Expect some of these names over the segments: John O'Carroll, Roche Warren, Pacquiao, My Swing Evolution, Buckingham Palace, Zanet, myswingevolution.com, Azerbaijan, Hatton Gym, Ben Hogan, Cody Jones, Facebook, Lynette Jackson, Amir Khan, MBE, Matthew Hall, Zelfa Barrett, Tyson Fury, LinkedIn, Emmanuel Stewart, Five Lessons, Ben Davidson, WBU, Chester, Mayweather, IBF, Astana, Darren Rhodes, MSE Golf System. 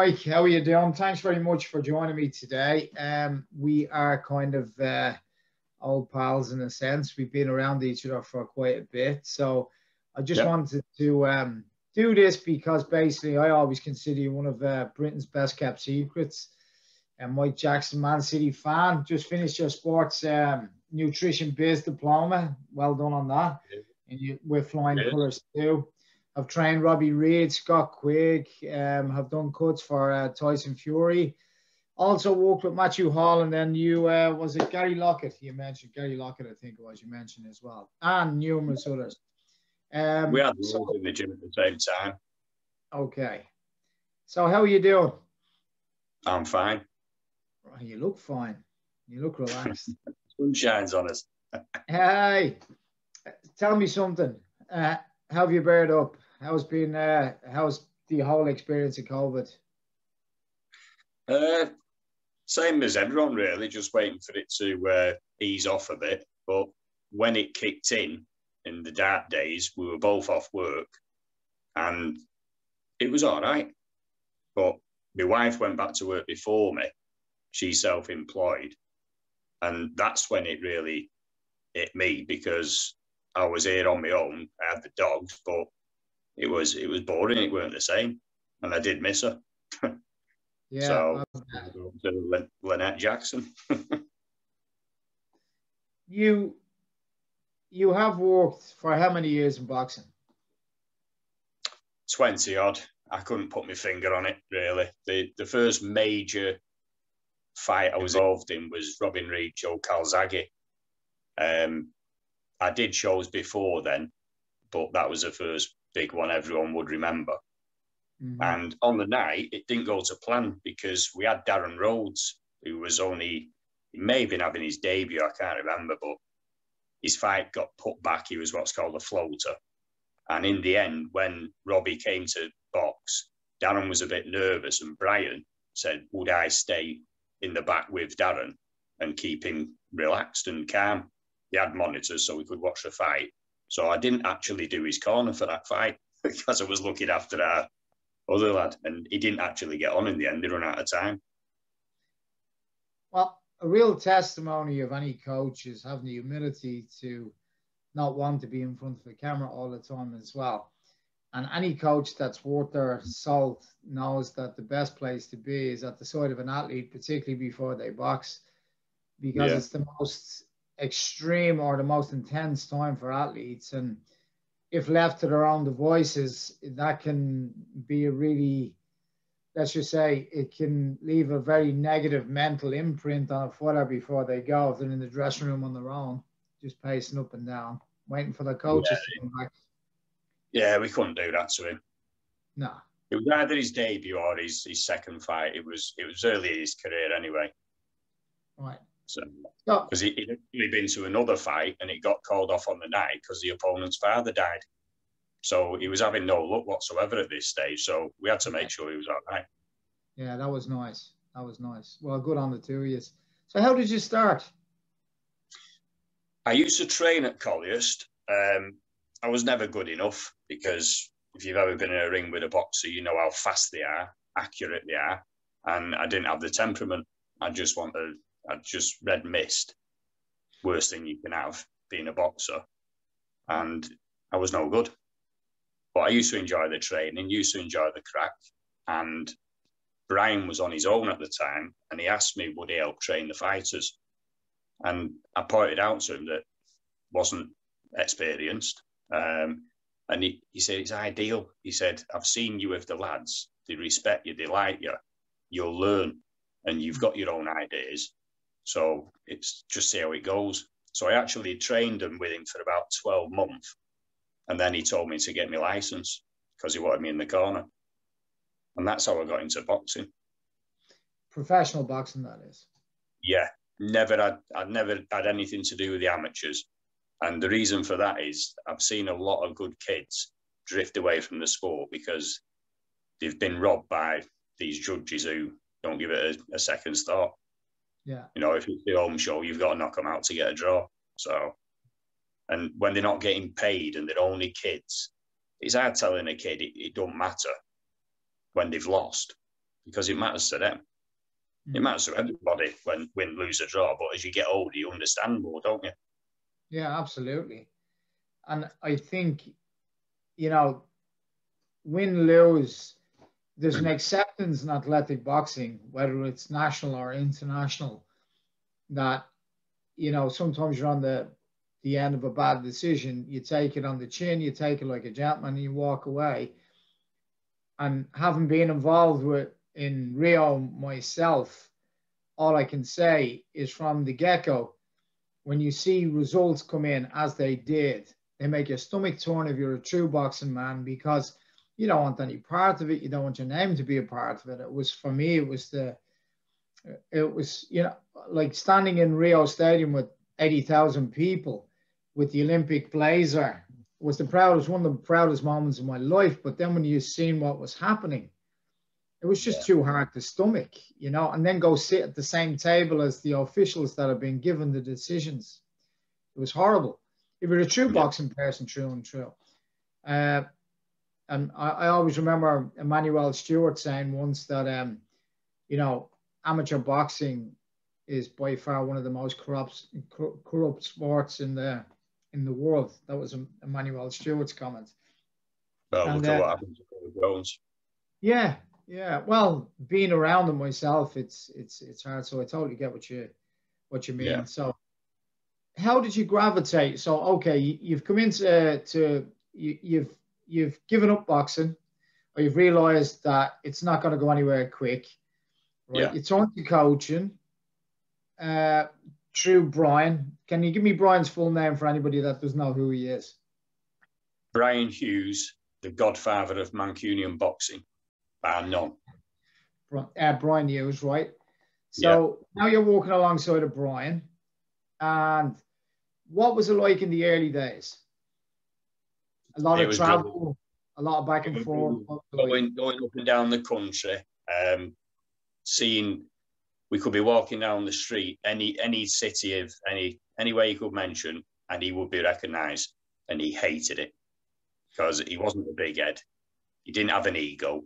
Mike, how are you doing? Thanks very much for joining me today. We are kind of old pals in a sense. We've been around each other for quite a bit. So I just wanted to do this because basically I always consider you one of Britain's best kept secrets. And Mike Jackson, Man City fan, just finished your sports nutrition-based diploma. Well done on that. And you, with flying colours too. I've trained Robbie Reed, Scott Quigg, have done cuts for Tyson Fury. Also worked with Matthew Hall, and then you, was it Gary Lockett? You mentioned Gary Lockett, I think it was, you mentioned as well, and numerous others. We are all in the gym at the same time. Okay. So how are you doing? I'm fine. Well, you look fine. You look relaxed. Sun shines on us. Hey, tell me something. How have you beared up? How's been? How's the whole experience of COVID? Same as everyone, really. Just waiting for it to ease off a bit. But when it kicked in the dark days, we were both off work, and it was all right. But my wife went back to work before me. She's self-employed, and that's when it really hit me because I was here on my own. I had the dogs, but it was boring. It weren't the same, and I did miss her. Yeah. So Lynette Jackson. You have worked for how many years in boxing? 20 odd. I couldn't put my finger on it really. The first major fight I was involved in was Robin Reed, Joe Calzaghe. I did shows before then, but that was the first big one everyone would remember. Mm-hmm. And on the night, it didn't go to plan because we had Darren Rhodes, who was only, he may have been having his debut, I can't remember, but his fight got put back. He was what's called a floater. And in the end, when Robbie came to box, Darren was a bit nervous and Brian said, would I stay in the back with Darren and keep him relaxed and calm? He had monitors so we could watch the fight. So I didn't actually do his corner for that fight because I was looking after our other lad. And he didn't actually get on in the end. He ran out of time. Well, a real testimony of any coach is having the humility to not want to be in front of the camera all the time as well. And any coach that's worth their salt knows that the best place to be is at the side of an athlete, particularly before they box, because it's the most extreme or the most intense time for athletes, and if left to their own devices, that can be a really, let's just say, it can leave a very negative mental imprint on a footer before they go. If they're in the dressing room on their own, just pacing up and down, waiting for the coaches to come back. Yeah, we couldn't do that to him. No. It was either his debut or his second fight. It was early in his career anyway. Right. So, because he'd actually been to another fight and it got called off on the night because the opponent's father died. So he was having no luck whatsoever at this stage. So we had to make sure he was all right. Yeah, that was nice. That was nice. Well, good on the 2 years. So how did you start? I used to train at Collyhurst. I was never good enough because if you've ever been in a ring with a boxer, you know how fast they are, accurate they are. And I didn't have the temperament. I just red mist, worst thing you can have being a boxer, and I was no good. But I used to enjoy the training, used to enjoy the crack, and Brian was on his own at the time, and he asked me would he help train the fighters, and I pointed out to him that wasn't experienced, and he said it's ideal. He said, I've seen you with the lads, they respect you, they like you, you'll learn, and you've got your own ideas. So it's just see how it goes. So I actually trained him with him for about 12 months. And then he told me to get my license because he wanted me in the corner. And that's how I got into boxing. Professional boxing, that is. Yeah, I'd never had anything to do with the amateurs. And the reason for that is I've seen a lot of good kids drift away from the sport because they've been robbed by these judges who don't give it a second's thought. Yeah, you know, if it's the home show, you've got to knock them out to get a draw. So, and when they're not getting paid and they're only kids, it's hard telling a kid it don't matter when they've lost. because it matters to them. It matters to everybody when win, lose, or draw, but as you get older, you understand more, don't you? Yeah, absolutely. And I think, you know, win, lose, there's an acceptance in athletic boxing, whether it's national or international, that, you know, sometimes you're on the end of a bad decision, you take it on the chin, you take it like a gentleman, and you walk away. And having been involved with in Rio myself, all I can say is from the get-go, when you see results come in as they did, they make your stomach turn if you're a true boxing man, because you don't want any part of it. You don't want your name to be a part of it. It was, for me, it was, you know, like standing in Rio Stadium with 80,000 people with the Olympic blazer was the proudest, one of the proudest moments of my life. But then when you've seen what was happening, it was just too hard to stomach, you know, and then go sit at the same table as the officials that have been given the decisions. It was horrible. If you're a true boxing person, true and true. And I always remember Emmanuel Stewart saying once that, you know, amateur boxing is by far one of the most corrupt sports in the world. That was Emmanuel Stewart's comment. Well, and, look at what happened to Cody Jones. Yeah. Yeah, well, being around them myself, it's hard. So I totally get what you mean. Yeah. So, how did you gravitate? So, okay, you've come into you've given up boxing, or you've realised that it's not going to go anywhere quick. Right? Yeah. You turned to coaching through Brian. Can you give me Brian's full name for anybody that doesn't know who he is? Brian Hughes, the godfather of Mancunian boxing. No. Brian Hughes, right? So now you're walking alongside of Brian. And what was it like in the early days? A lot of travel, a lot of back and forth. Going up and down the country, seeing, we could be walking down the street, any city of anywhere you could mention, and he would be recognised. And he hated it because he wasn't a big head. He didn't have an ego.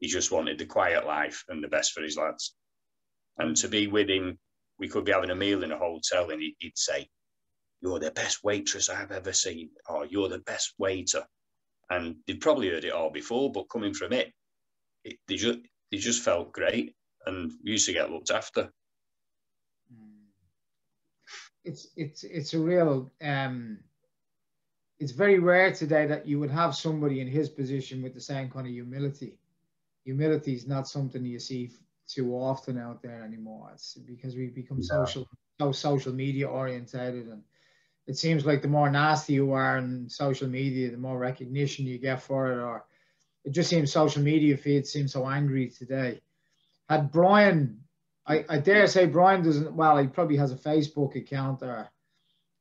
He just wanted the quiet life and the best for his lads. And to be with him, we could be having a meal in a hotel and he'd say, "You're the best waitress I've ever seen," or "You're the best waiter." And they'd probably heard it all before, but coming from it, they just felt great, and we used to get looked after. It's a real... it's very rare today that you would have somebody in his position with the same kind of humility. Humility is not something you see too often out there anymore. It's because we've become so social media orientated, and it seems like the more nasty you are in social media, the more recognition you get for it. Or it just seems social media feeds seem so angry today. Had Brian, I dare say Brian doesn't. Well, he probably has a Facebook account, or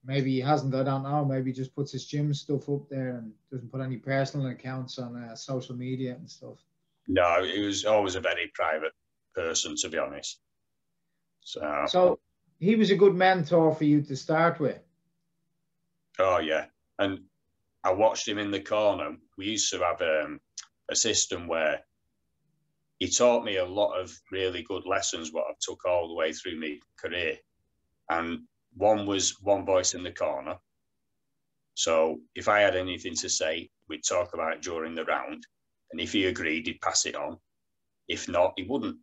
maybe he hasn't. I don't know. Maybe he just puts his gym stuff up there and doesn't put any personal accounts on social media and stuff. No, he was always a very private person, to be honest. So he was a good mentor for you to start with. Oh, yeah. And I watched him in the corner. We used to have a system where he taught me a lot of really good lessons, what I've took all the way through my career. And one was one voice in the corner. So if I had anything to say, we'd talk about it during the round. And if he agreed, he'd pass it on. If not, he wouldn't.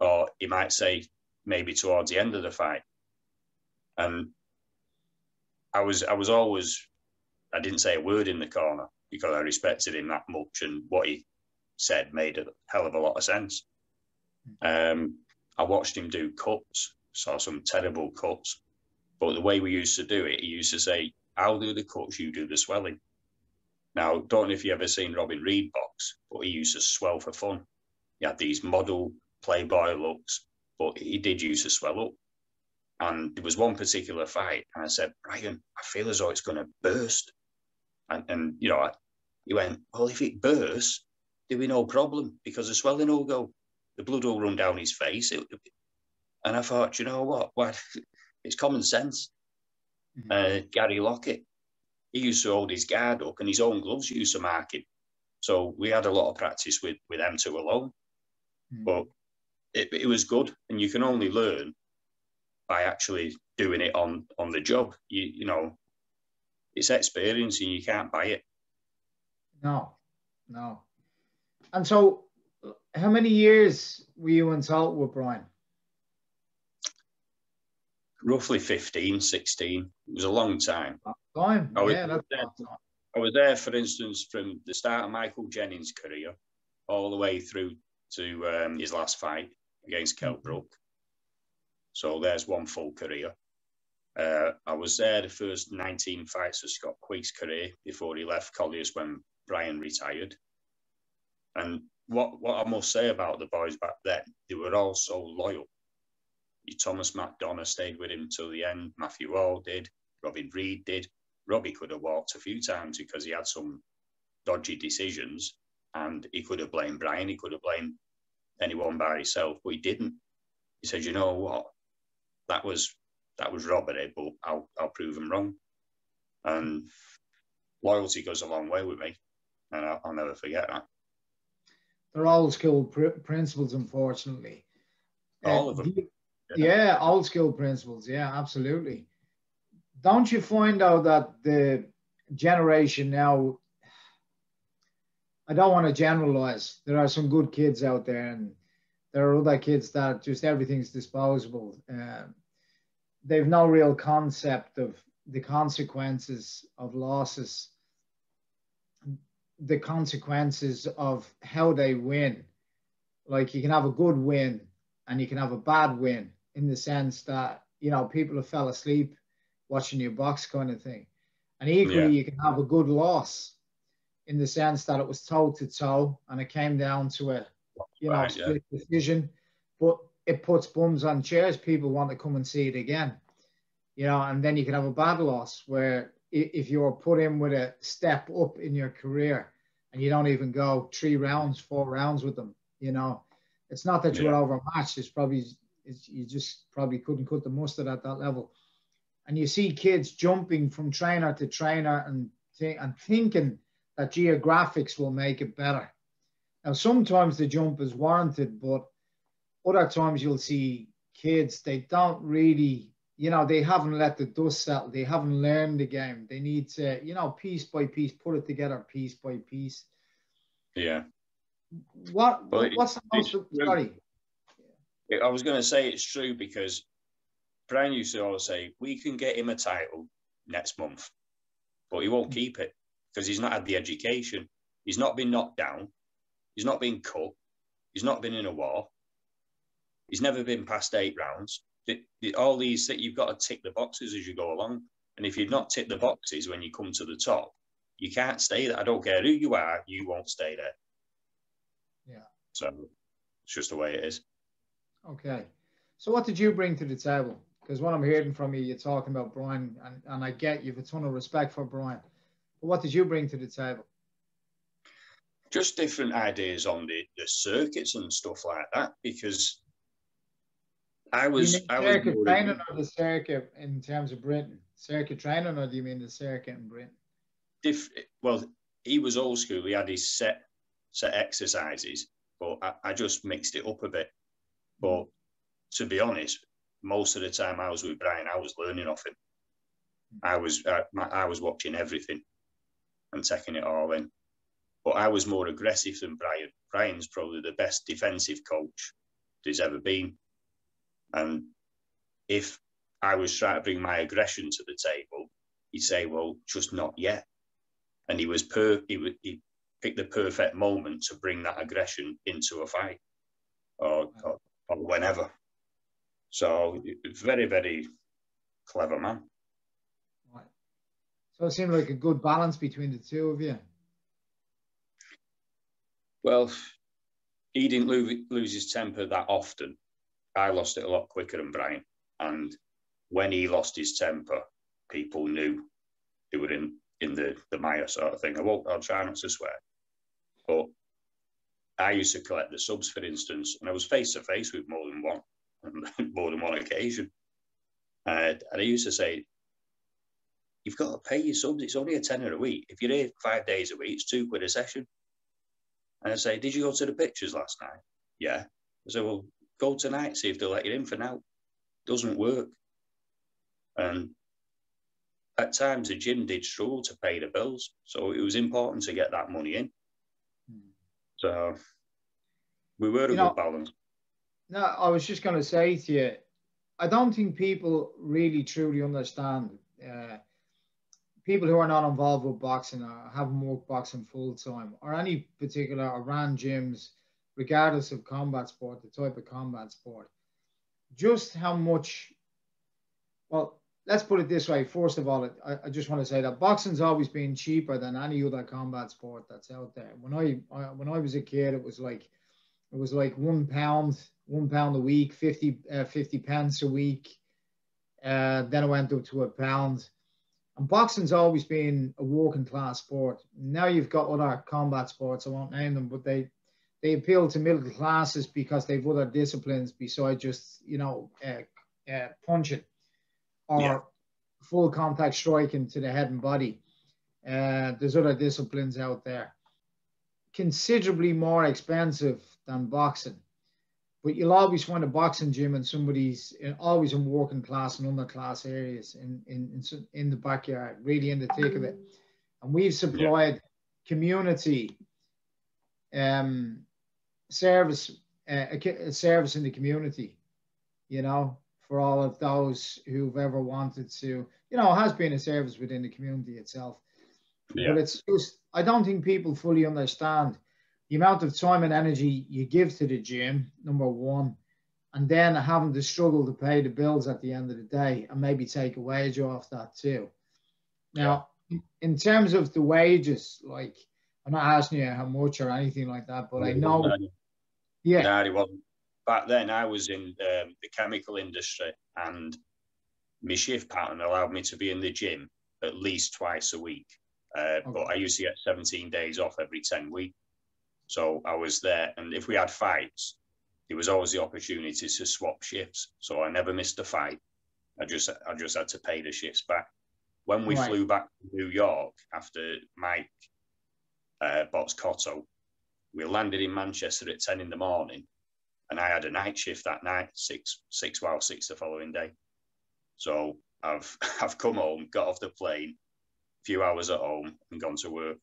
Or he might say, maybe towards the end of the fight. And I was always, I didn't say a word in the corner because I respected him that much, and what he said made a hell of a lot of sense. I watched him do cuts, saw some terrible cuts. But the way we used to do it, he used to say, "I'll do the cuts, you do the swelling." Now, don't know if you've ever seen Robin Reed box, but he used to swell for fun. He had these model playboy looks, but he did use to swell up. And there was one particular fight, and I said, "Brian, I feel as though it's going to burst." And you know, he went, "Well, if it bursts, there'll be no problem, because the swelling will go. The blood will run down his face." And I thought, you know what? Well, it's common sense. Gary Lockett, he used to hold his guard up, and his own gloves used to mark him. So we had a lot of practice with them two alone. But it was good, and you can only learn by actually doing it on the job. You know, it's experience, and you can't buy it. No. And so, how many years were you in total with Brian? Roughly 15, 16. It was a long time. I was there, for instance, from the start of Michael Jennings' career all the way through to his last fight against Kell Brook. So there's one full career. I was there the first 19 fights of Scott Quigg's career before he left Collyhurst when Brian retired. And what I must say about the boys back then, they were all so loyal. Thomas McDonough stayed with him till the end. Matthew Hall did. Robin Reed did. Robbie could have walked a few times because he had some dodgy decisions, and he could have blamed Brian. He could have blamed anyone by himself, but he didn't. He said, "You know what? That was robbery, but I'll prove him wrong." And loyalty goes a long way with me, and I'll never forget that. They're old school principles, unfortunately. All of them. Yeah, old school principles. Yeah, absolutely. Don't you find out that the generation now, I don't want to generalize. There are some good kids out there, and there are other kids that just everything's disposable. They've no real concept of the consequences of losses, the consequences of how they win. Like, you can have a good win and you can have a bad win, in the sense that, you know, people have fell asleep watching your box kind of thing. And equally, you can have a good loss, in the sense that it was toe-to-toe and it came down to a, you know, split decision. But it puts bums on chairs. People want to come and see it again. You know, and then you can have a bad loss where if you're put in with a step up in your career and you don't even go 3 rounds, 4 rounds with them, you know, it's not that you were overmatched. It's probably, you just probably couldn't cut the mustard at that level. And you see kids jumping from trainer to trainer and thinking that geographics will make it better. Now, sometimes the jump is warranted, but other times you'll see kids, they don't really, you know, they haven't let the dust settle. They haven't learned the game. They need to, you know, piece by piece, put it together piece by piece. Yeah. What's the most... Sorry. I was going to say it's true, because Brian used to always say, we can get him a title next month, but he won't keep it because he's not had the education. He's not been knocked down. He's not been cut. He's not been in a war. He's never been past 8 rounds. All these things, you've got to tick the boxes as you go along. And if you've not ticked the boxes when you come to the top, you can't stay there. I don't care who you are, you won't stay there. Yeah. So it's just the way it is. Okay. So what did you bring to the table? Because what I'm hearing from you, you're talking about Brian, and I get you've a ton of respect for Brian. But what did you bring to the table? Just different ideas on the circuits and stuff like that, because I was circuit training, or the circuit in terms of Britain? Circuit training, or do you mean the circuit in Britain? Well, he was old school. He had his set exercises, but I just mixed it up a bit. But to be honest, most of the time I was with Brian, I was learning off him. I was watching everything and taking it all in. But I was more aggressive than Brian. Brian's probably the best defensive coach there's ever been. And if I was trying to bring my aggression to the table, he'd say, well, just not yet. And he was he picked the perfect moment to bring that aggression into a fight or whenever. So very, very clever man. Right. So it seemed like a good balance between the two of you. Well, he didn't lose his temper that often. I lost it a lot quicker than Brian. And when he lost his temper, people knew they were in the mire sort of thing. I'll try not to swear. But I used to collect the subs, for instance, and I was face-to-face with more than one. occasion. And I used to say, you've got to pay your subs. It's only a tenner a week. If you're here 5 days a week, it's £2 a session. And I say, did you go to the pictures last night? Yeah. I said, well, go tonight, see if they'll let you in for now. Doesn't work. And at times the gym did struggle to pay the bills, so it was important to get that money in. So we were a good balance. No, I was just going to say to you, I don't think people really truly understand. People who are not involved with boxing or haven't worked boxing full time or any particular or ran gyms, regardless of combat sport, the type of combat sport, just how much, well, let's put it this way. First of all, I just want to say that boxing's always been cheaper than any other combat sport that's out there. When I was a kid, it was like £1 a week, 50 pence a week. Then it went up to £1. And boxing's always been a working class sport. Now you've got other combat sports. I won't name them, but they appeal to middle classes because they've other disciplines besides just punching. Or full contact striking to the head and body. There's other disciplines out there. Considerably more expensive than boxing. But you'll always find a boxing gym and somebody's always in working class and underclass areas in the backyard, really in the thick of it. And we've supplied community service in the community, you know, for all of those who've ever wanted to, you know, it has been a service within the community itself. Yeah. But it's just, I don't think people fully understand the amount of time and energy you give to the gym, number one, and then having to struggle to pay the bills at the end of the day and maybe take a wage off that too. Now, in terms of the wages, like, I'm not asking you how much or anything like that, but I know. No, it wasn't. Back then, I was in the chemical industry, and my shift pattern allowed me to be in the gym at least twice a week. But I used to get 17 days off every 10 weeks. So I was there, and if we had fights, there was always the opportunity to swap shifts. So I never missed a fight. I just had to pay the shifts back. When we flew back to New York after Mike boxed Cotto, we landed in Manchester at 10 in the morning. And I had a night shift that night, six the following day. So I've come home, got off the plane, a few hours at home, and gone to work.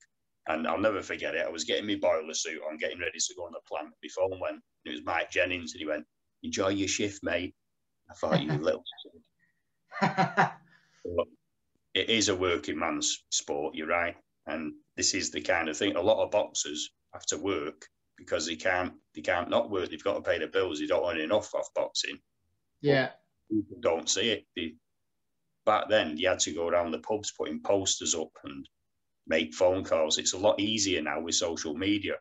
And I'll never forget it. I was getting my boiler suit on, getting ready to go on the plant. My phone went, and it was Mike Jennings, and he went, "Enjoy your shift, mate." I thought, you little shit. It is a working man's sport, you're right. And this is the kind of thing, a lot of boxers have to work, because they can't not work. They've got to pay the bills. They don't earn enough off boxing. Yeah. People don't see it. Back then, you had to go around the pubs putting posters up and make phone calls. It's a lot easier now with social media.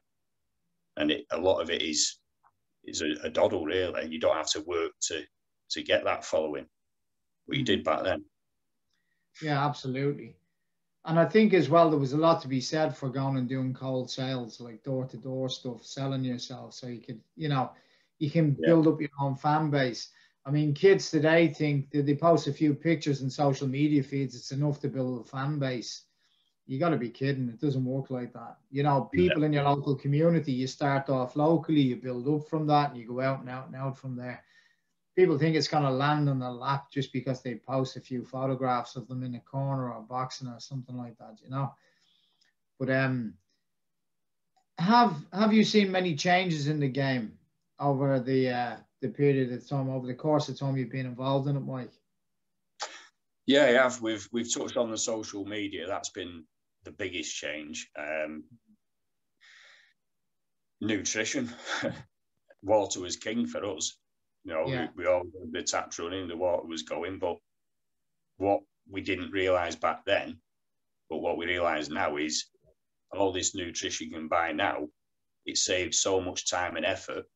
And a lot of it is a doddle, really. You don't have to work to get that following. But you did back then. Yeah, absolutely. And I think as well, there was a lot to be said for going and doing cold sales, like door-to-door stuff, selling yourself. So you could, you can build up your own fan base. I mean, kids today think that they post a few pictures in social media feeds, it's enough to build a fan base. You got to be kidding. It doesn't work like that. You know, people in your local community, you start off locally, you build up from that, and you go out and out and out from there. People think it's going to land on their lap just because they post a few photographs of them in a corner or boxing or something like that, you know. But have you seen many changes in the game over the period of time, over the course of time you've been involved in it, Mike? Yeah, I have. We've touched on the social media. That's been the biggest change. Nutrition. Water was king for us. You know, we all did the taps running, the water was going, but what we didn't realise back then, but what we realise now is all this nutrition you can buy now, it saves so much time and effort,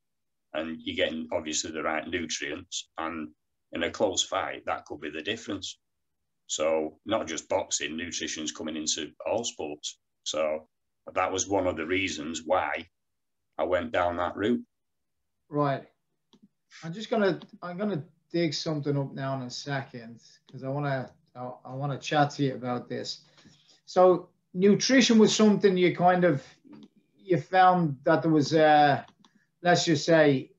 and you're getting obviously the right nutrients, and in a close fight, that could be the difference. So not just boxing, nutrition's coming into all sports. So that was one of the reasons why I went down that route. Right. I'm gonna dig something up now in a second because I wanna chat to you about this. So nutrition was something you found that there was, let's just say,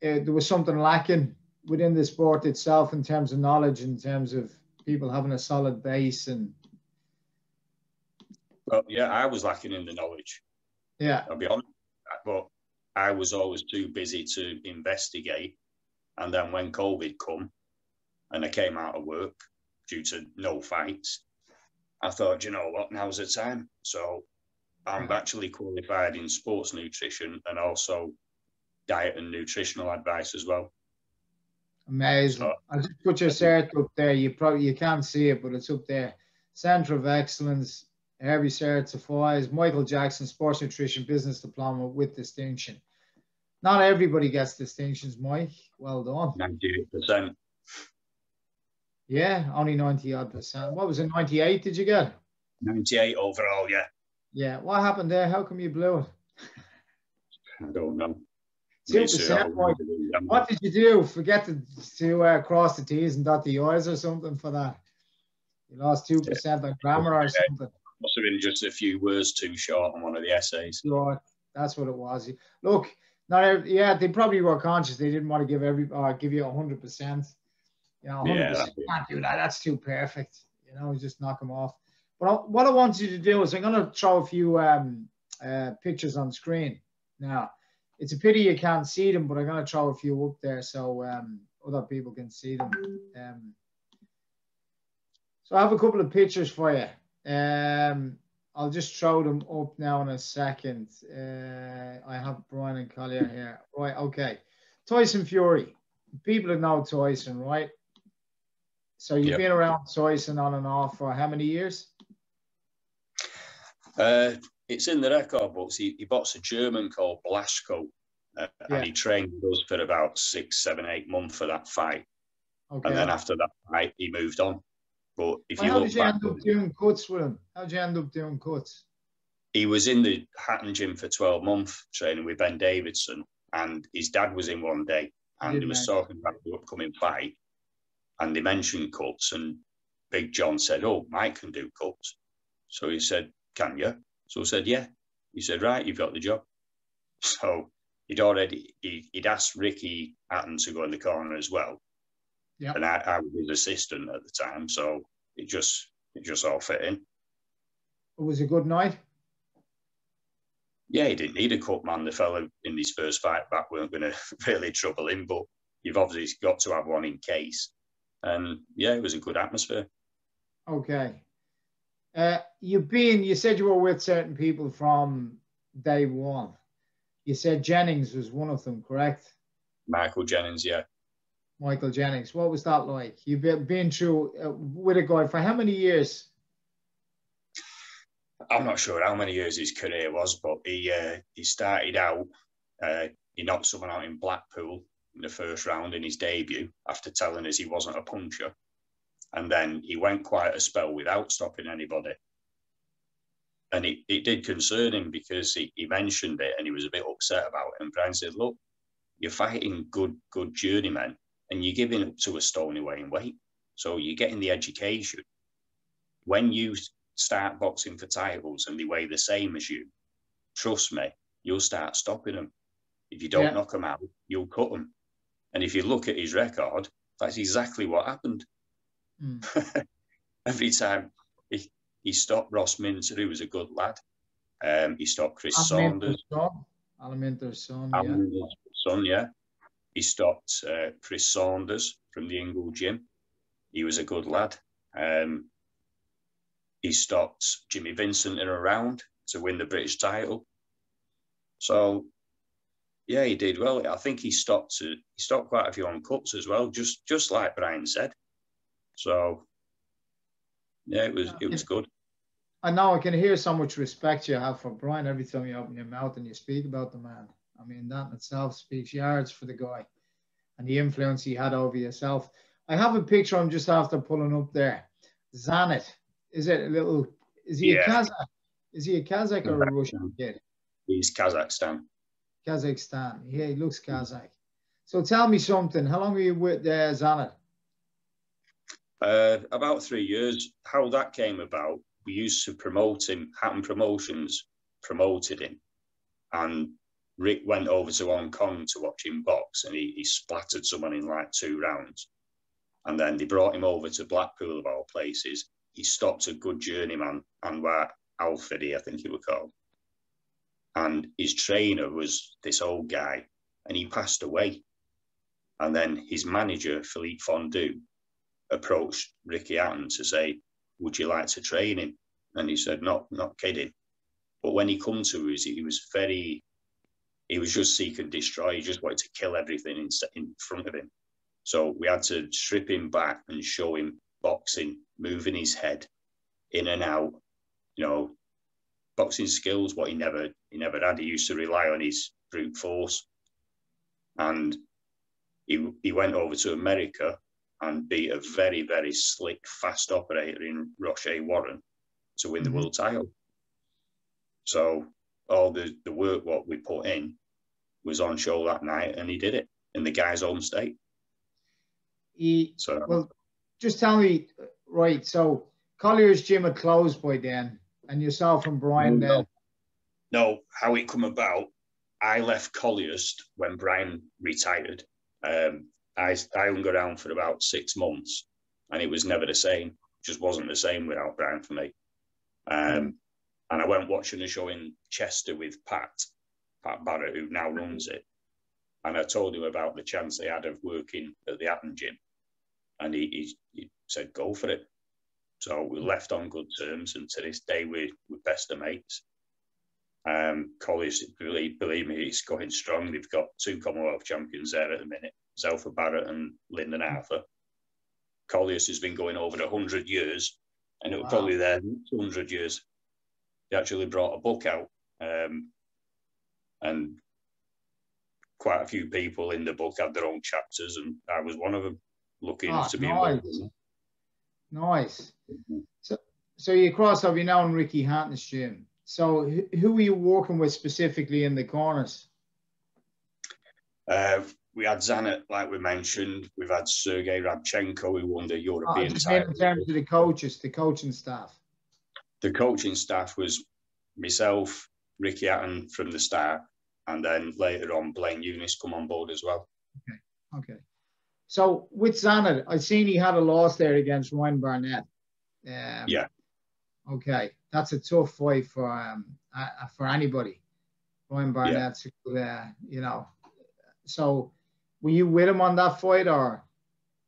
there was something lacking within the sport itself in terms of knowledge, in terms of people having a solid base. And well, yeah, I was lacking in the knowledge. Yeah, I'll be honest. But I was always too busy to investigate. And then when COVID come and I came out of work due to no fights, I thought, you know what, now's the time. So I'm actually qualified in sports nutrition and also diet and nutritional advice as well. Amazing. So, I'll just put your cert up there. You can't see it, but it's up there. Centre of Excellence, Herbie certifies, Michael Jackson, Sports Nutrition Business Diploma with distinction. Not everybody gets distinctions, Mike. Well done. 98%. Yeah, only 90-odd%. What was it, 98 did you get? 98 overall, yeah. Yeah, what happened there? How come you blew it? I don't know. 2%, Mike. What did you do? Forget to cross the T's and dot the I's or something for that? You lost 2% on grammar or something. Must have been just a few words too short on one of the essays. Sure, that's what it was. Look, not, yeah, they probably were conscious. They didn't want to give give you 100%. You know, 100%, yeah, can't do that. That's too perfect. You know, just knock them off. But what I want you to do is I'm going to throw a few pictures on screen. Now, it's a pity you can't see them, but I'm going to throw a few up there so other people can see them. So I have a couple of pictures for you. I'll just throw them up now in a second. I have Brian and Collier here. Right, okay. Tyson Fury. People that know Tyson, right? So you've been around Tyson on and off for how many years? It's in the record books. He boxed a German called Blaschko. And he trained us for about 6, 7, 8 months for that fight. Okay. And then after that fight, he moved on. But if you look back, how did you end up doing cuts with him? How did you end up doing cuts? He was in the Hatton Gym for 12 months training with Ben Davidson, and his dad was in one day, and he was talking about the upcoming fight, and they mentioned cuts, and Big John said, "Oh, Mike can do cuts." So he said, "Can you?" So I said, "Yeah." He said, "Right, you've got the job." So he'd asked Ricky Hatton to go in the corner as well. Yeah, and I was his assistant at the time, so it just all fit in. It was a good night. Yeah, he didn't need a cut, man. The fellow in his first fight back weren't going to really trouble him, but you've obviously got to have one in case. And yeah, it was a good atmosphere. Okay, you said you were with certain people from day one. You said Jennings was one of them, correct? Michael Jennings, yeah. Michael Jennings, what was that like? You've been through with a guy for how many years? I'm not sure how many years his career was, but he started out, he knocked someone out in Blackpool in the first round in his debut after telling us he wasn't a puncher. And then he went quite a spell without stopping anybody. And it did concern him because he mentioned it and he was a bit upset about it. And Brian said, "Look, you're fighting good journeymen, and you're giving up to a stony weight. So you're getting the education. When you start boxing for titles and they weigh the same as you, trust me, you'll start stopping them. If you don't knock them out, you'll cut them." And if you look at his record, that's exactly what happened. Mm. Every time he stopped Ross Minter, who was a good lad. He stopped Chris Saunders. Alimentar's son, yeah. He stopped Chris Saunders from the Ingle Gym. He was a good lad. He stopped Jimmy Vincent in a round to win the British title. So, yeah, he did well. I think he stopped quite a few on cuts as well, just like Brian said. So, yeah, it was good. I know I can hear so much respect you have for Brian every time you open your mouth and you speak about the man. I mean, that in itself speaks yards for the guy and the influence he had over yourself. I have a picture I'm just after pulling up there. Zanet. Is he a Kazakh? Is he a Kazakh or a Russian kid? He's Kazakhstan. Kazakhstan. Yeah, he looks Kazakh. So tell me something. How long were you with Zanet? About 3 years. How that came about, we used to promote him. Hatton Promotions promoted him. And Rick went over to Hong Kong to watch him box, and he splattered someone in like 2 rounds. And then they brought him over to Blackpool, of all places. He stopped a good journeyman, Anwar Al-Fadi, I think he was called. And his trainer was this old guy, and he passed away. And then his manager, Philippe Fondue, approached Ricky Hatton to say, would you like to train him? And he said, not kidding. But when he come to us, he was just seek and destroy. He just wanted to kill everything in front of him. So we had to strip him back and show him boxing, moving his head in and out, you know, boxing skills, what he never had. He used to rely on his brute force. And he went over to America and beat a very, very slick, fast operator in Roche Warren to win the world title. So all the work what we put in was on show that night, and he did it in the guy's home state. Well, just tell me, right, so Collier's Gym had closed by then, and yourself and Brian then? No, how it come about, I left Collier's when Brian retired. I hung around for about 6 months, and it was never the same. It just wasn't the same without Brian for me. And I went watching a show in Chester with Pat Barrett, who now runs it. And I told him about the chance they had of working at the Hatton Gym. And he said, go for it. So we left on good terms, and to this day, we're best of mates. Collyhurst, believe me, it's going strong. They've got 2 Commonwealth champions there at the minute, Zelfa Barrett and Lyndon Arthur. Collyhurst has been going over 100 years, and it was probably there 200 years. They actually brought a book out, and quite a few people in the book had their own chapters, and I was one of them, lucky enough to be involved. Nice. So you crossed over, you know, in Ricky Hatton's gym. So who were you working with specifically in the corners? We had Zanet, like we mentioned. We've had Sergei Radchenko, who won the European title. In terms of the coaches, the coaching staff. The coaching staff was myself, Ricky Hatton from the start, and then later on, Blaine Eunice come on board as well. Okay. So with Zanet, I've seen he had a loss there against Ryan Barnett. Yeah. Okay, that's a tough fight for anybody. Ryan Barnett's, you know. So were you with him on that fight, or?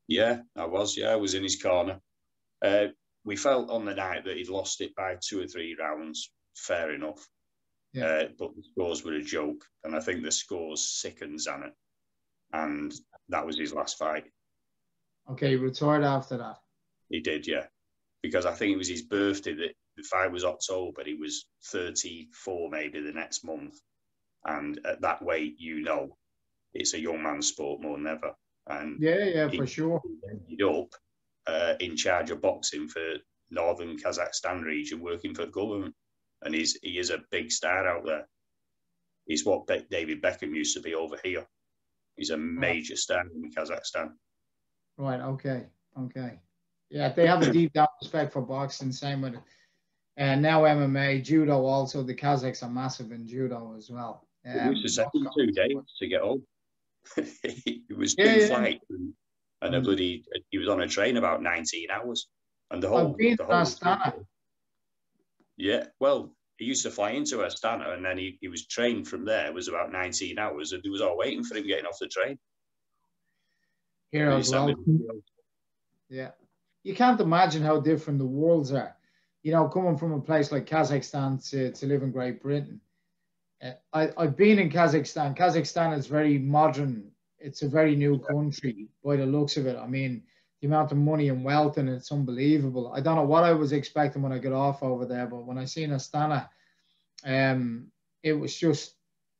Yeah, I was. Yeah, I was in his corner. We felt on the night that he'd lost it by 2 or 3 rounds. Fair enough. Yeah. But the scores were a joke. And I think the scores sickened Zanet. And that was his last fight. Okay, he retired after that. He did, yeah. Because I think it was his birthday. That the fight was October, but he was 34 maybe the next month. And at that weight, you know, it's a young man's sport more than ever. And yeah, for sure. He ended up in charge of boxing for northern Kazakhstan region, working for the government, and he is a big star out there. He's what David Beckham used to be over here. He's a major star in Kazakhstan. Right. Okay. Yeah, they have a deep down respect for boxing, same with and now MMA, judo. Also, the Kazakhs are massive in judo as well. It was the second 2 days to get home. It was 2 flights. And a bloody, he was on a train about 19 hours. And the whole... Astana. Yeah, well, he used to fly into Astana, and then he was trained from there. It was about 19 hours, and it was all waiting for him getting off the train. Here as well. Yeah. You can't imagine how different the worlds are. You know, coming from a place like Kazakhstan to live in Great Britain. I've been in Kazakhstan. Kazakhstan is very modern. It's a very new country by the looks of it. I mean, the amount of money and wealth in it's unbelievable. I don't know what I was expecting when I got off over there, but when I seen Astana, it was just,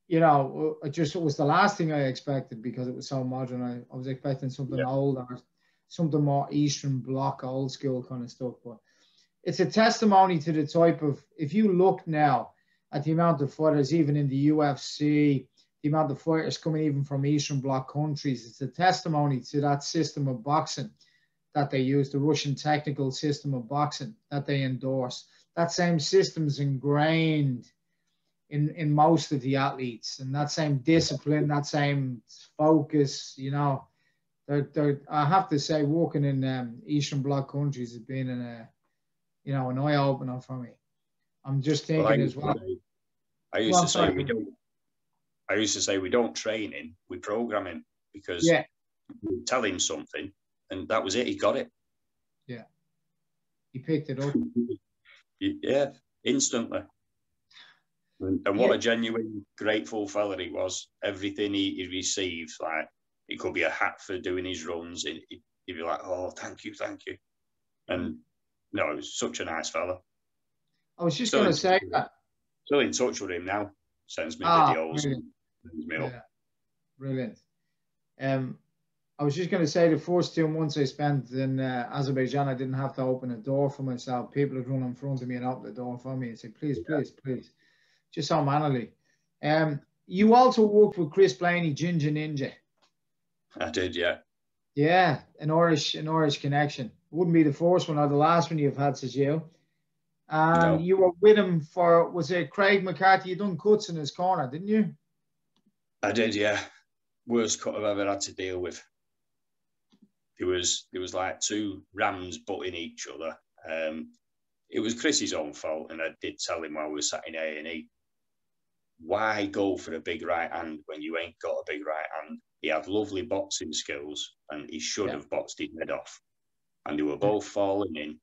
you know, it was the last thing I expected because it was so modern. I was expecting something older, something more Eastern Bloc, old school kind of stuff. But it's a testimony to the type of, if you look now at the amount of fighters, even in the UFC, the amount of fighters coming even from Eastern Bloc countries, it's a testimony to that system of boxing that they use, the Russian technical system of boxing that they endorse. That same system's ingrained in most of the athletes, and that same discipline, that same focus, you know. I have to say, walking in Eastern Bloc countries has been an eye opener for me. I'm just thinking I used to say we don't train him, we program him, because we tell him something, and that was it. He got it. Yeah, he picked it up. Yeah, instantly. And what a genuine, grateful fella he was. Everything he received, like, it could be a hat for doing his runs. He'd be like, oh, thank you, thank you. And, no, it was such a nice fella. I was just going to say that. Still in touch with him now. Sends me videos. Brilliant. Sends me up. Brilliant. I was just going to say, the first 2 months I spent in Azerbaijan, I didn't have to open a door for myself. People would run in front of me and open the door for me and say, please, please, please. Just so mannerly. You also worked with Chris Blaney, Ginger Ninja. I did, yeah. Yeah, an Irish connection. Wouldn't be the first one or the last one you've had, says you. And you were with him for, was it Craig McCarthy? You done cuts in his corner, didn't you? I did, yeah. Worst cut I've ever had to deal with. It was like two rams butting each other. It was Chris's own fault, and I did tell him while we were sat in A&E, why go for a big right hand when you ain't got a big right hand? He had lovely boxing skills, and he should have boxed his head off. And they were both falling in,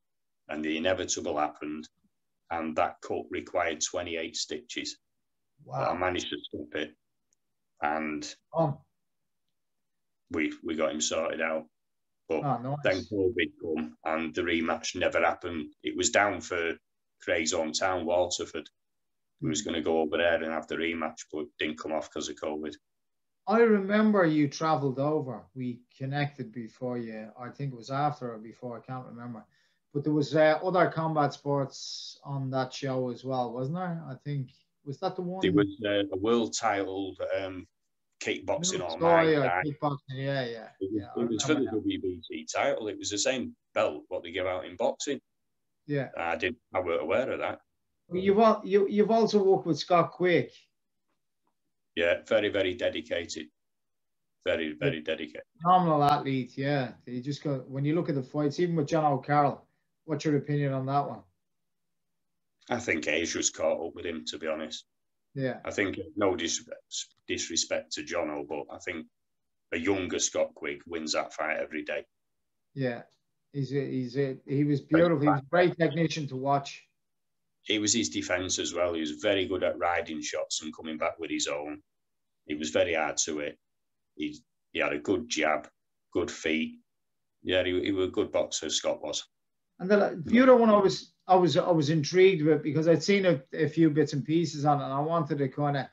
and the inevitable happened, and that cut required 28 stitches. Wow. But I managed to stop it, and we got him sorted out. But then COVID come, and the rematch never happened. It was down for Craig's hometown, Waterford. He was going to go over there and have the rematch, but didn't come off because of COVID. I remember you travelled over. We connected before you. I think it was after or before. I can't remember. But there was other combat sports on that show as well, wasn't there? I think, was that the one? There was a world titled kickboxing all night. Kickboxing, yeah. It was for the WBC title. It was the same belt what they give out in boxing. Yeah, I weren't aware of that. Well, you've also worked with Scott Quigg. Yeah, very, very dedicated. Very, very dedicated. Phenomenal athlete, yeah. You just got, when you look at the fights, even with John O'Carroll, what's your opinion on that one? I think Asia's caught up with him, to be honest. Yeah. I think, no disrespect to John O, but I think a younger Scott Quigg wins that fight every day. Yeah. He was beautiful. He was a great technician to watch. It was his defence as well. He was very good at riding shots and coming back with his own. He was very hard to hit. He had a good jab, good feet. Yeah, he was a good boxer, Scott was. And the other one I was intrigued with, because I'd seen a few bits and pieces on it, and I wanted to kind of,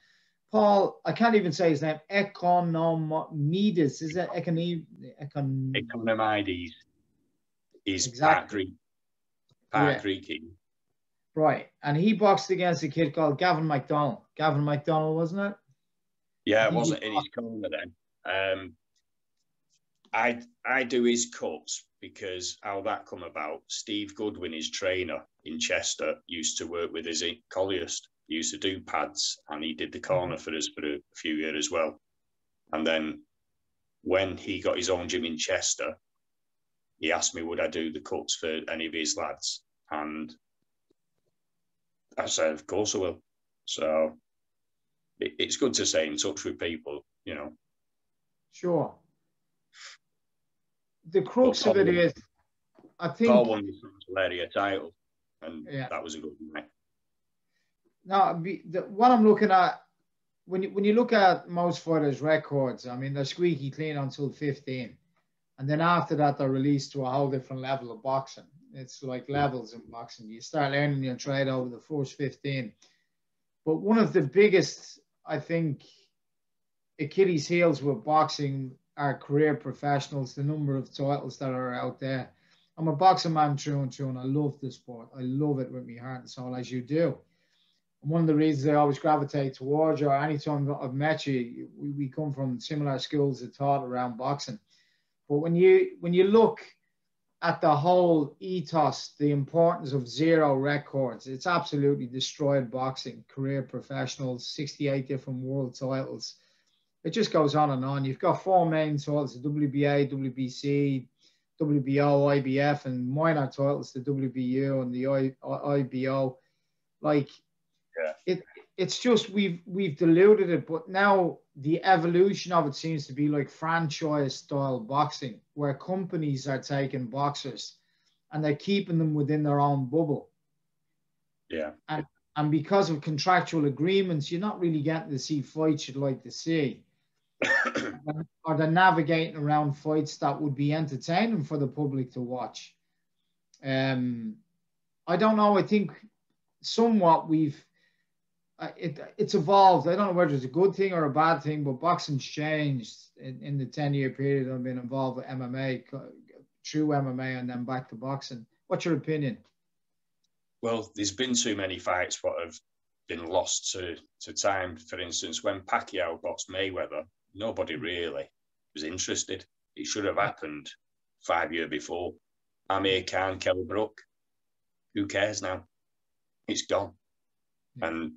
Paul, I can't even say his name, Economides, is it? Economides. He's exactly. Pat Greek. Right, and he boxed against a kid called Gavin McDonald. Gavin McDonald, wasn't it? Yeah, it wasn't in his corner then. I do his cuts because how that come about, Steve Goodwin, his trainer in Chester, used to work with us at Collyhurst. He used to do pads, and he did the corner for us for a few years as well. And then when he got his own gym in Chester, he asked me would I do the cuts for any of his lads, and I said, of course I will. So it's good to stay in touch with people, you know. Sure. The crux of it is, I think, Paul won the Larry title, and that was a good night. Now, what I'm looking at, when you look at most fighters' records, I mean, they're squeaky clean until 15. And then after that, they're released to a whole different level of boxing. It's like levels in boxing. You start learning your trade over the first 15. But one of the biggest, I think, Achilles heels with boxing are career professionals, the number of titles that are out there. I'm a boxing man through and through, and I love the sport. I love it with my heart and soul, as you do. And one of the reasons I always gravitate towards you, or any time I've met you, we come from similar schools of thought around boxing. But when you look at the whole ethos, the importance of zero records. It's absolutely destroyed boxing, career professionals, 68 different world titles. It just goes on and on. You've got four main titles, the WBA, WBC, WBO, IBF, and minor titles, the WBU and the IBO. Like, yeah. It's just we've diluted it, but now the evolution of it seems to be like franchise-style boxing, where companies are taking boxers and they're keeping them within their own bubble. Yeah. And because of contractual agreements, you're not really getting to see fights you'd like to see. Or they're navigating around fights that would be entertaining for the public to watch. I don't know. I think somewhat we've... It's evolved. I don't know whether it's a good thing or a bad thing, but boxing's changed in the 10-year period I've been involved with MMA, true MMA, and then back to boxing. What's your opinion? Well, there's been too many fights that have been lost to time. For instance, when Pacquiao boxed Mayweather, nobody really was interested. It should have happened 5 years before. Amir Khan, Kell Brook, who cares now? It's gone. Yeah. And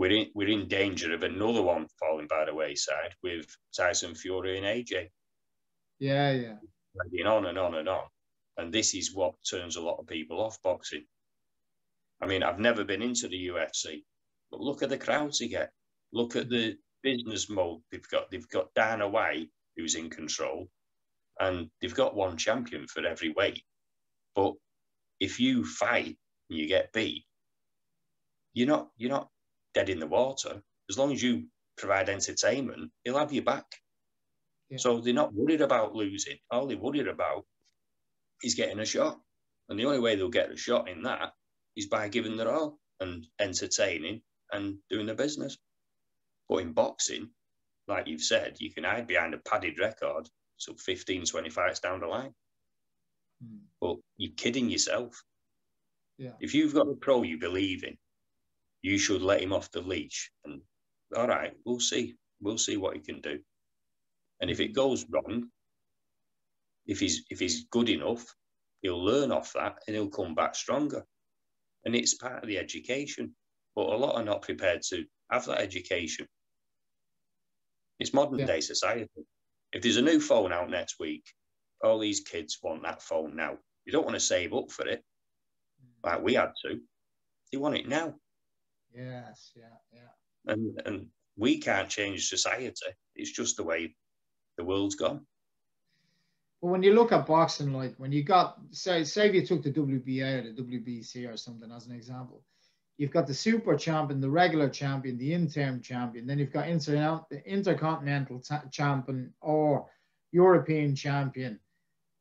we're in danger of another one falling by the wayside with Tyson Fury and AJ. Yeah, yeah. Dragging on and on and on. And this is what turns a lot of people off boxing. I mean, I've never been into the UFC, but look at the crowds they get. Look at the business mode they've got. They've got Dana White, who's in control, and they've got one champion for every weight. But if you fight and you get beat, you're not dead in the water. As long as you provide entertainment, he'll have you back. Yeah. So they're not worried about losing. All they're worried about is getting a shot. And the only way they'll get a shot in that is by giving their all and entertaining and doing their business. But in boxing, like you've said, you can hide behind a padded record, so 15, 20 fights down the line. Mm. But you're kidding yourself. Yeah. If you've got a pro you believe in, you should let him off the leash. And all right, we'll see. We'll see what he can do. And if it goes wrong, if he's good enough, he'll learn off that and he'll come back stronger. And it's part of the education. But a lot are not prepared to have that education. It's modern day society. If there's a new phone out next week, all these kids want that phone now. You don't want to save up for it like we had to. They want it now. Yes, yeah. And we can't change society. It's just the way the world's gone. But when you look at boxing, like when you got, say if you took the WBA or the WBC or something as an example, you've got the super champion, the regular champion, the interim champion, then you've got the intercontinental champion or European champion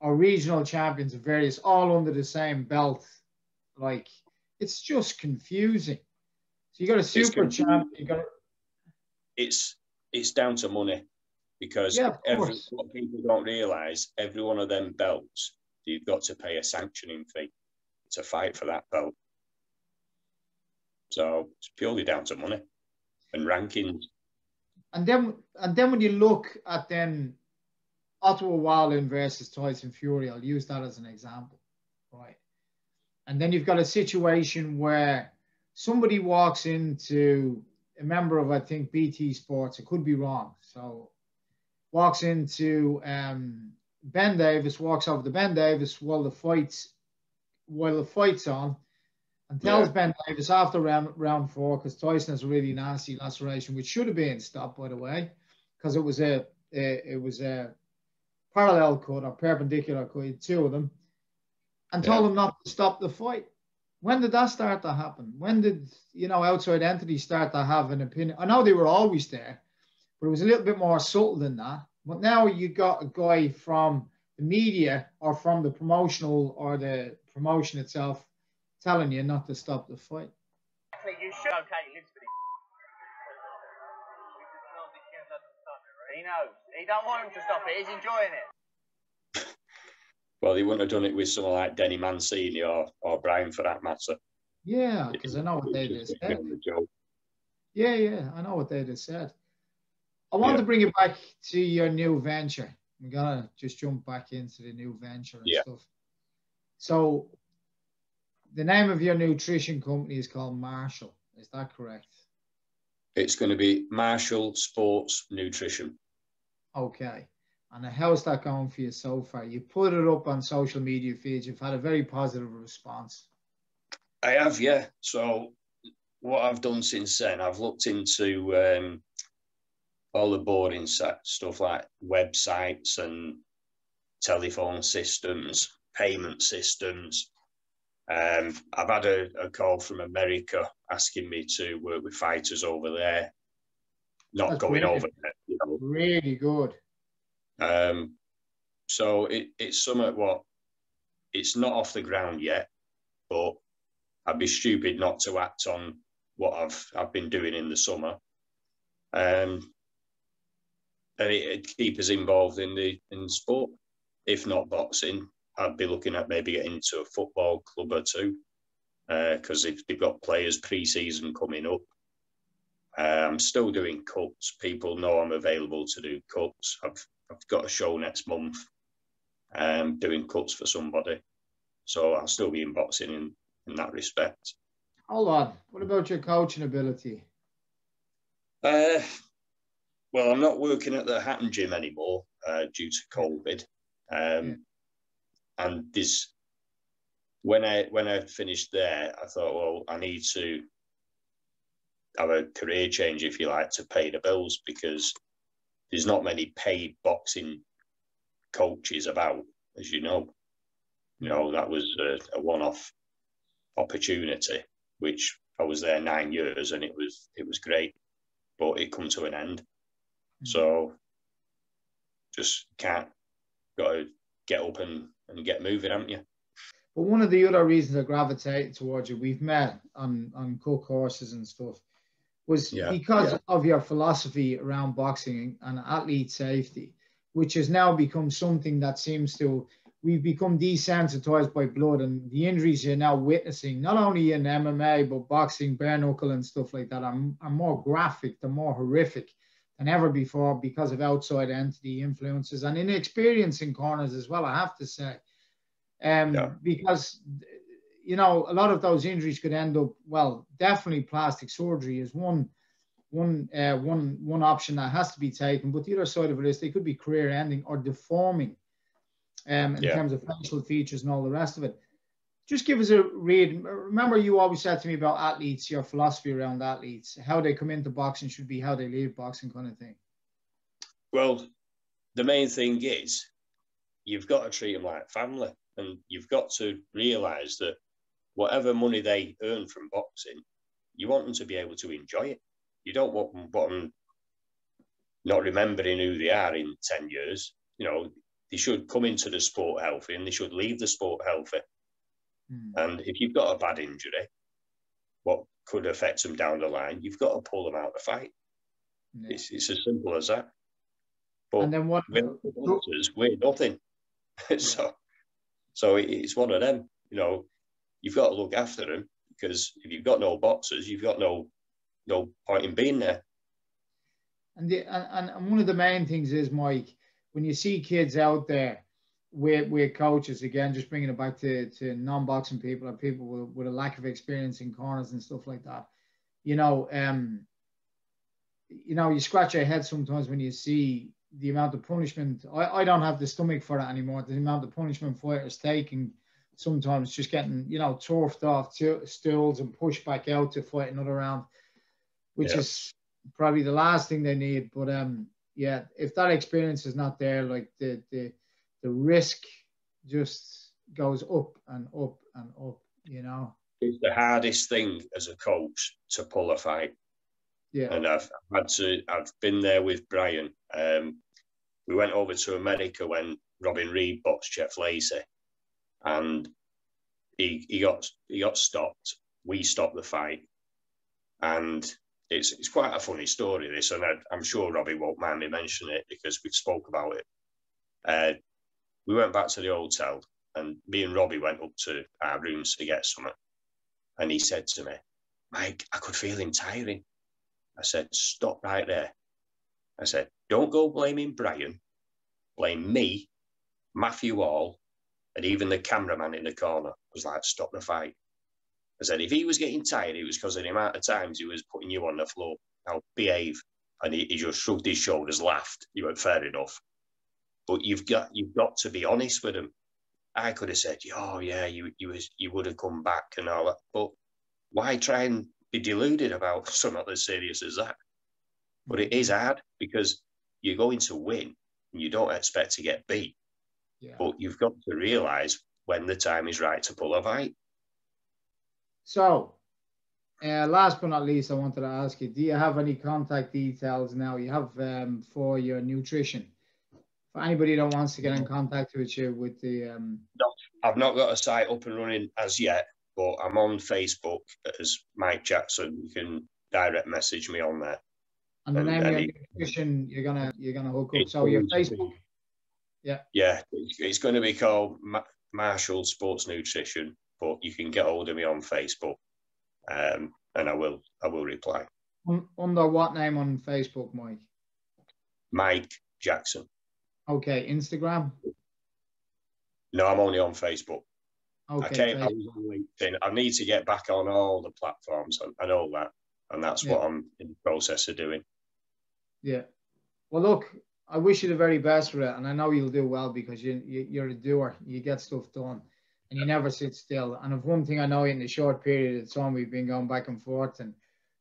or regional champions of various, all under the same belt. Like, it's just confusing. So you got a super champ. It's down to money, because what people don't realise, every one of them belts, you've got to pay a sanctioning fee to fight for that belt. So it's purely down to money and rankings. And then when you look at then Ottawa Wallin versus Tyson Fury, I'll use that as an example, right? And then you've got a situation where somebody walks into a member of, I think, BT Sports, it could be wrong. So walks into Ben Davis, walks over to Ben Davis while the fight's on, and tells Ben Davis after round 4, because Tyson has a really nasty laceration, which should have been stopped, by the way, because it was a parallel cut or perpendicular cut, two of them, and told him not to stop the fight. When did that start to happen? When did, outside entities start to have an opinion? I know they were always there, but it was a little bit more subtle than that. But now you got a guy from the media or from the promotional or the promotion itself telling you not to stop the fight. You should. Okay, listen. He knows. He don't want him to stop it. He's enjoying it. Well, they wouldn't have done it with someone like Denny Mancini or Brian, for that matter. Yeah, because I know what they just said. Yeah, I know what they just said. I want to bring you back to your new venture. We're going to just jump back into the new venture and stuff. So the name of your nutrition company is called Marshall. Is that correct? It's going to be Marshall Sports Nutrition. Okay. And how's that going for you so far? You put it up on social media feeds. You've had a very positive response. I have, yeah. So what I've done since then, I've looked into all the boring stuff like websites and telephone systems, payment systems. I've had a call from America asking me to work with fighters over there. Not That's going really, over there, you know. Really good. So it's somewhat what it's not off the ground yet, but I'd be stupid not to act on what I've been doing in the summer. And it'd keep us involved in the sport. If not boxing, I'd be looking at maybe getting into a football club or two, because if they've got players pre-season coming up. I'm still doing cups. People know I'm available to do cups. I've got a show next month doing cuts for somebody. So I'll still be in boxing in that respect. Hold on. What about your coaching ability? Well, I'm not working at the Hatton Gym anymore due to COVID. And this, when I finished there, I thought, well, I need to have a career change, if you like, to pay the bills, because there's not many paid boxing coaches about, as you know. You know, that was a one-off opportunity, which I was there 9 years and it was great, but it come to an end. So just got to get up and get moving, haven't you? But one of the other reasons I gravitated towards you, we've met on cook horses and stuff, was because of your philosophy around boxing and athlete safety, which has now become something that seems to, we've become desensitized by blood, and the injuries you're now witnessing, not only in MMA, but boxing, bare knuckle and stuff like that, are more graphic, they're more horrific than ever before because of outside entity influences and inexperience in corners as well, I have to say. Because, you know, a lot of those injuries could end up, well, definitely plastic surgery is one option that has to be taken. But the other side of it is they could be career ending or deforming in terms of facial features and all the rest of it. Just give us a read. Remember, you always said to me about athletes, your philosophy around athletes, how they come into boxing should be how they leave boxing kind of thing. Well, the main thing is you've got to treat them like family, and you've got to realise that whatever money they earn from boxing, you want them to be able to enjoy it. You don't want them not remembering who they are in 10 years. You know, they should come into the sport healthy and they should leave the sport healthy. Mm. And if you've got a bad injury, what could affect them down the line, you've got to pull them out of the fight. Yeah. It's as simple as that. But and then what? We're nothing. So it's one of them, you know. You've got to look after them, because if you've got no boxers, you've got no point in being there. And one of the main things is, Mike, when you see kids out there with coaches, again, just bringing it back to non-boxing people and people with a lack of experience in corners and stuff like that, you know, you scratch your head sometimes when you see the amount of punishment. I don't have the stomach for it anymore. The amount of punishment fighters taking, sometimes just getting, you know, turfed off to stools and pushed back out to fight another round, which is probably the last thing they need. But yeah, if that experience is not there, like the risk just goes up and up and up, you know. It's the hardest thing as a coach to pull a fight. Yeah. And I've been there with Brian. We went over to America when Robin Reed boxed Jeff Lacey, and he got stopped. We stopped the fight, and it's quite a funny story, this, and I'm sure Robbie won't mind me mentioning it because we've spoke about it. We went back to the hotel, and me and Robbie went up to our rooms to get something, and he said to me, "Mike, I could feel him tiring." I said, "Stop right there." I said, "Don't go blaming Brian. Blame me, Matthew Hall, And even the cameraman in the corner was like, stop the fight. I said, if he was getting tired, it was because of the amount of times he was putting you on the floor. Now, behave. And he just shrugged his shoulders, laughed. You went, fair enough. But you've got to be honest with him. I could have said, oh, yeah, you would have come back and all that. But why try and be deluded about something as serious as that? But it is hard because you're going to win and you don't expect to get beat. Yeah. But you've got to realise when the time is right to pull a fight. So, last but not least, I wanted to ask you, do you have any contact details now you have for your nutrition? For anybody that wants to get in contact with you with the... No, I've not got a site up and running as yet, but I'm on Facebook as Mike Jackson. You can direct message me on there. And the name of your nutrition, you're gonna hook up. So your Facebook... Yeah. Yeah, it's going to be called Marshall Sports Nutrition, but you can get hold of me on Facebook, and I will reply. Under what name on Facebook, Mike? Mike Jackson. Okay, Instagram? No, I'm only on Facebook. Okay. I was on LinkedIn. I need to get back on all the platforms and all that, and that's what I'm in the process of doing. Yeah. Well, look, I wish you the very best for it, and I know you'll do well because you're a doer. You get stuff done, and you never sit still. And if one thing I know, in the short period of time we've been going back and forth and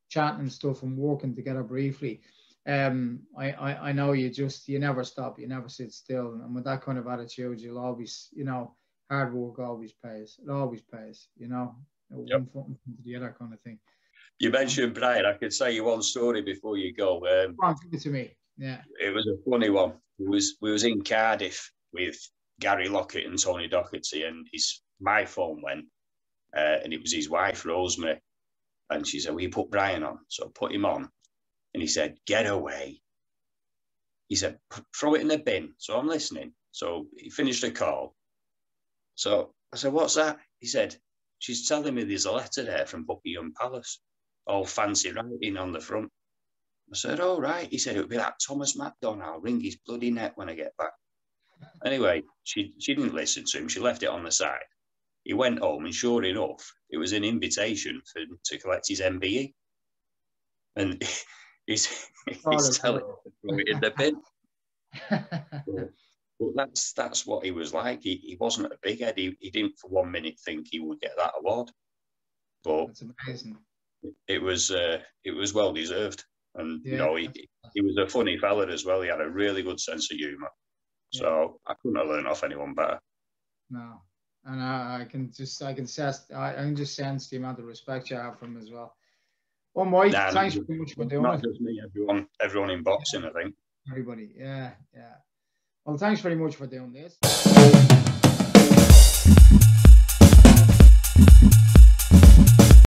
chatting and stuff and working together briefly, I know you never stop, you never sit still, and with that kind of attitude, you'll always, hard work always pays. It always pays, One foot into the other kind of thing. You mentioned Brian. I could say you one story before you go. Go on, give it to me. Yeah, it was a funny one. We was in Cardiff with Gary Lockett and Tony Docherty, and my phone went, and it was his wife Rosemary, and she said, "Will you put Brian on?" So I put him on, and he said, "Get away." He said, "Throw it in the bin." So I'm listening. So he finished the call. So I said, "What's that?" He said, "She's telling me there's a letter there from Buckingham Palace, all fancy writing on the front." I said, all right. He said, it would be like Thomas McDonough. I'll wring his bloody neck when I get back. Anyway, she didn't listen to him. She left it on the side. He went home, and sure enough, it was an invitation for him to collect his MBE. And he's telling him to throw it in the bin. But that's what he was like. He wasn't a big head. He didn't for 1 minute think he would get that award. But that's amazing. It was well deserved. And, he was a funny fella as well. He had a really good sense of humour. Yeah. So I couldn't have learned off anyone better. No. And I can just sense the amount of respect you have for him as well. Well, Mike, thanks very much for doing it. Not just me, everyone in boxing, I think. Everybody, yeah. Well, thanks very much for doing this.